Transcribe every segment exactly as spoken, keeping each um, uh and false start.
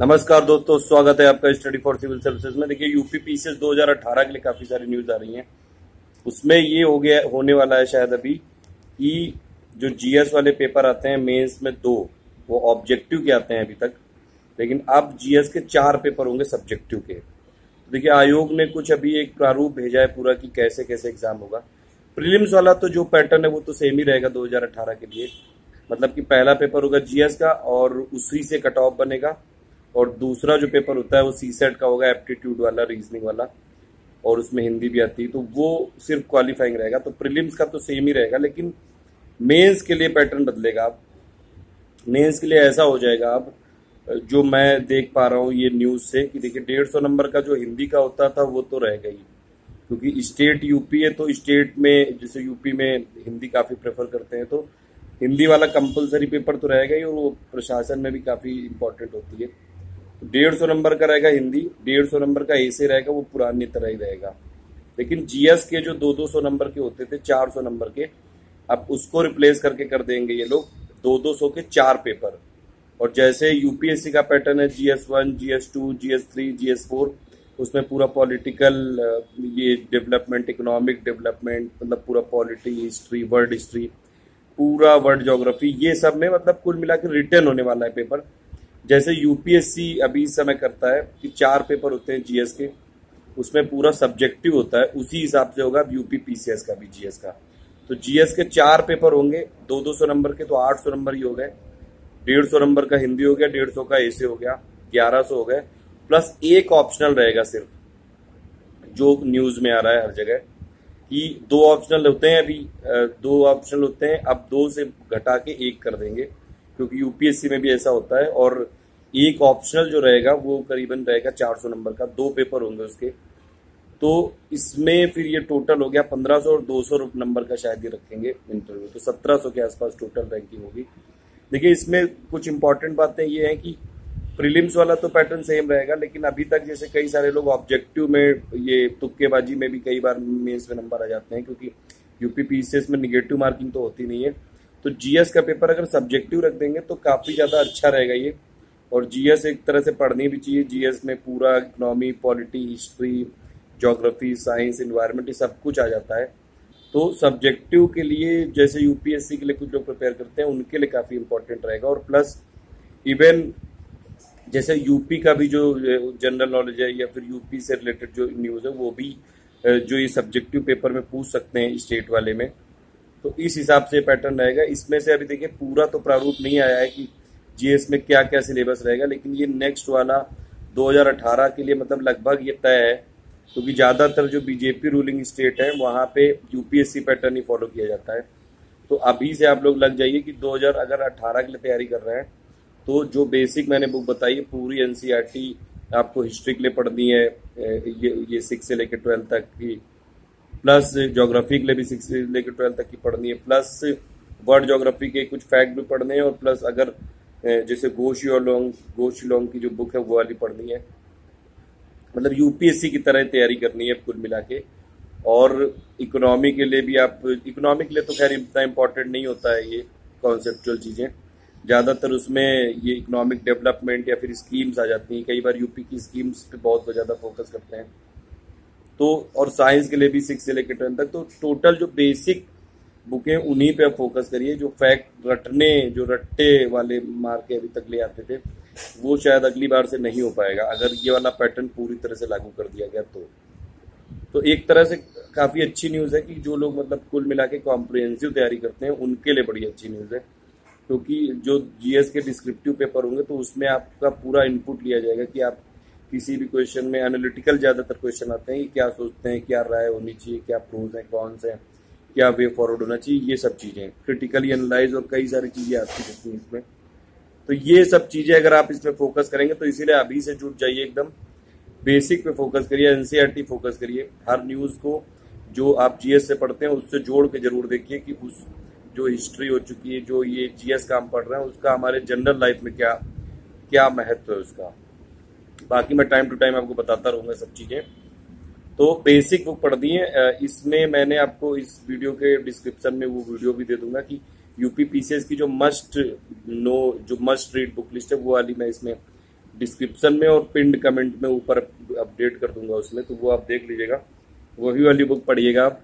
नमस्कार दोस्तों, स्वागत है आपका स्टडी फॉर सिविल सर्विसेज में। देखिए यूपीपीसीएस दो हज़ार अठारह के लिए काफी सारी न्यूज आ रही हैं। उसमें ये हो गया होने वाला है शायद अभी कि जो जीएस वाले पेपर आते हैं मेंस में दो, वो ऑब्जेक्टिव के आते हैं अभी तक, लेकिन अब जीएस के चार पेपर होंगे सब्जेक्टिव के। तो देखिए आयोग ने कुछ अभी एक प्रारूप भेजा है पूरा कि कैसे कैसे एग्जाम होगा। प्रीलिम्स वाला तो जो पैटर्न है वो तो सेम ही रहेगा दो हज़ार अठारह के लिए, मतलब कि पहला पेपर होगा जीएस का और उसी से कट ऑफ बनेगा, और दूसरा जो पेपर होता है वो सीसेट का होगा, एप्टीट्यूड वाला, रीजनिंग वाला, और उसमें हिंदी भी आती है, तो वो सिर्फ क्वालिफाइंग रहेगा। तो प्रीलिम्स का तो सेम ही रहेगा, लेकिन मेंस के लिए पैटर्न बदलेगा। अब मेंस के लिए ऐसा हो जाएगा, अब जो मैं देख पा रहा हूँ ये न्यूज़ से, कि देखिए डेढ़ सौ नंबर का जो हिंदी का होता था वो तो रहेगा ही, क्योंकि स्टेट यूपी है, तो स्टेट में जैसे यूपी में हिंदी काफ़ी प्रेफर करते हैं, तो हिंदी वाला कंपल्सरी पेपर तो रहेगा ही, और वो प्रशासन में भी काफ़ी इम्पोर्टेंट होती है। डेढ़ सौ नंबर का रहेगा हिंदी, डेढ़ सौ नंबर का ऐसे रहेगा, वो पुरानी तरह ही रहेगा। लेकिन जीएस के जो दो दो सौ नंबर के होते थे, चार सौ नंबर के, अब उसको रिप्लेस करके कर देंगे ये लोग दो दो सौ के चार पेपर। और जैसे यूपीएससी का पैटर्न है GS one, GS two, GS three, GS four, उसमें पूरा पॉलिटिकल, ये डेवलपमेंट, इकोनॉमिक डेवलपमेंट, मतलब पूरा पॉलिटी, हिस्ट्री, वर्ल्ड हिस्ट्री, पूरा वर्ल्ड जोग्राफी, ये सब में मतलब कुल मिला के रिटर्न होने वाला है पेपर। जैसे यूपीएससी अभी इस समय करता है कि चार पेपर होते हैं जीएस के, उसमें पूरा सब्जेक्टिव होता है, उसी हिसाब से होगा यूपीपीसीएस का भी जीएस का। तो जीएस के चार पेपर होंगे दो दो सौ नंबर के, तो आठ सौ नंबर ही हो गए, डेढ़ सौ नंबर का हिंदी हो गया, डेढ़ सौ का ऐसे हो गया, ग्यारह सौ हो गए, प्लस एक ऑप्शनल रहेगा सिर्फ, जो न्यूज में आ रहा है हर जगह कि दो ऑप्शनल होते हैं अभी, दो ऑप्शनल होते हैं, अब दो से घटा के एक कर देंगे, क्योंकि यूपीएससी में भी ऐसा होता है। और एक ऑप्शनल जो रहेगा वो करीबन रहेगा चार सौ नंबर का, दो पेपर होंगे उसके, तो इसमें फिर ये टोटल हो गया पंद्रह सौ, और दो सौ नंबर का शायद ही रखेंगे इंटरव्यू, तो सत्रह सौ के आसपास टोटल रैंकिंग होगी। देखिए इसमें कुछ इंपॉर्टेंट बातें ये हैं कि प्रीलिम्स वाला तो पैटर्न सेम रहेगा, लेकिन अभी तक जैसे कई सारे लोग ऑब्जेक्टिव में, ये तुक्केबाजी में भी कई बार मेंस में नंबर आ जाते हैं, क्योंकि यूपीपीसीएस में निगेटिव मार्किंग तो होती नहीं है, तो जीएस का पेपर अगर सब्जेक्टिव रख देंगे तो काफ़ी ज़्यादा अच्छा रहेगा ये। और जीएस एक तरह से पढ़नी भी चाहिए, जीएस में पूरा economy, polity, history, geography, science, environment, ये सब कुछ आ जाता है। तो सब्जेक्टिव के लिए जैसे यूपीएससी के लिए कुछ लोग प्रिपेयर करते हैं, उनके लिए काफ़ी इंपॉर्टेंट रहेगा। और प्लस इवन जैसे यूपी का भी जो जनरल नॉलेज है, या फिर यूपी से रिलेटेड जो न्यूज़ है, वो भी जो ये सब्जेक्टिव पेपर में पूछ सकते हैं स्टेट वाले में, तो इस हिसाब से पैटर्न रहेगा। इसमें से अभी देखिए पूरा तो प्रारूप नहीं आया है कि जीएस में क्या क्या सिलेबस रहेगा, लेकिन ये नेक्स्ट वाला दो हज़ार अठारह के लिए मतलब लगभग ये तय है, क्योंकि तो ज़्यादातर जो बीजेपी रूलिंग स्टेट है वहाँ पे यूपीएससी पैटर्न ही फॉलो किया जाता है। तो अभी से आप लोग लग जाइए कि दो हज़ार अगर अठारह के लिए तैयारी कर रहे हैं, तो जो बेसिक मैंने बुक बताई है पूरी एनसीईआरटी आपको हिस्ट्री के लिए पढ़नी है, ये ये सिक्स से लेकर ट्वेल्थ तक की, प्लस ज्योग्राफी के लिए भी सिक्स से लेकर ट्वेल्थ तक की पढ़नी है, प्लस वर्ल्ड ज्योग्राफी के कुछ फैक्ट भी पढ़ने हैं, और प्लस अगर जैसे गोश योलोंग गोश योलोंग की जो बुक है वो वाली पढ़नी है, मतलब यूपीएससी की तरह तैयारी करनी है कुल मिला के। और इकोनॉमी के लिए भी आप, इकोनॉमी के लिए तो खैर इतना इम्पोर्टेंट नहीं होता है ये कॉन्सेप्चुअल चीज़ें, ज़्यादातर उसमें ये इकोनॉमिक डेवलपमेंट या फिर स्कीम्स आ जाती हैं, कई बार यूपी की स्कीम्स पर बहुत ज़्यादा फोकस करते हैं। तो और साइंस के लिए भी सिक्स से लेकर टेन तक, तो टोटल जो बेसिक बुकें उन्हीं पे आप फोकस करिए। जो फैक्ट रटने, जो रट्टे वाले मार के अभी तक ले आते थे, वो शायद अगली बार से नहीं हो पाएगा अगर ये वाला पैटर्न पूरी तरह से लागू कर दिया गया तो। तो एक तरह से काफ़ी अच्छी न्यूज़ है कि जो लोग मतलब कुल मिला के कॉम्प्रिहेंसिव तैयारी करते हैं उनके लिए बड़ी अच्छी न्यूज़ है, क्योंकि जो जीएस के डिस्क्रिप्टिव पेपर होंगे तो उसमें आपका पूरा इनपुट लिया जाएगा कि आप किसी भी क्वेश्चन में, एनालिटिकल ज़्यादातर क्वेश्चन आते हैं, क्या सोचते हैं, क्या राय होनी चाहिए, क्या प्रोज हैं, कॉन्स हैं, क्या वे फॉरवर्ड होना चाहिए, ये सब चीज़ें, क्रिटिकली एनालाइज, और कई सारी चीज़ें आती रहती हैं इसमें। तो ये सब चीज़ें अगर आप इसमें फोकस करेंगे, तो इसीलिए अभी से जुट जाइए, एकदम बेसिक पे फोकस करिए, एनसीईआरटी फोकस करिए। हर न्यूज़ को जो आप जीएस से पढ़ते हैं उससे जोड़ के जरूर देखिए कि उस जो हिस्ट्री हो चुकी है, जो ये जीएस का हम पढ़ रहे हैं, उसका हमारे जनरल लाइफ में क्या क्या महत्व है उसका। बाकी मैं टाइम टू टाइम आपको बताता रहूँगा सब चीज़ें। तो बेसिक बुक पढ़ दी है, इसमें मैंने आपको इस वीडियो के डिस्क्रिप्शन में वो वीडियो भी दे दूंगा कि यूपीपीसीएस की जो मस्ट नो, जो मस्ट रीड बुक लिस्ट है, वो वाली मैं इसमें डिस्क्रिप्शन में और पिंड कमेंट में ऊपर अपडेट कर दूंगा उसमें, तो वो आप देख लीजिएगा। वही वाली बुक पढ़िएगा, आप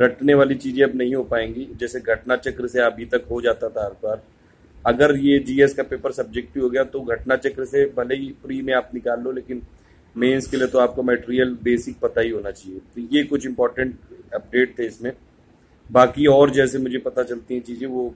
रटने वाली चीज़ें अब नहीं हो पाएंगी। जैसे घटना चक्र से अभी तक हो जाता था हर बार, अगर ये जीएस का पेपर सब्जेक्टिव हो गया तो घटना चक्र से भले ही प्री में आप निकाल लो, लेकिन मेंस के लिए तो आपको मटेरियल बेसिक पता ही होना चाहिए। तो ये कुछ इंपॉर्टेंट अपडेट थे इसमें। बाकी और जैसे मुझे पता चलती हैं चीज़ें वो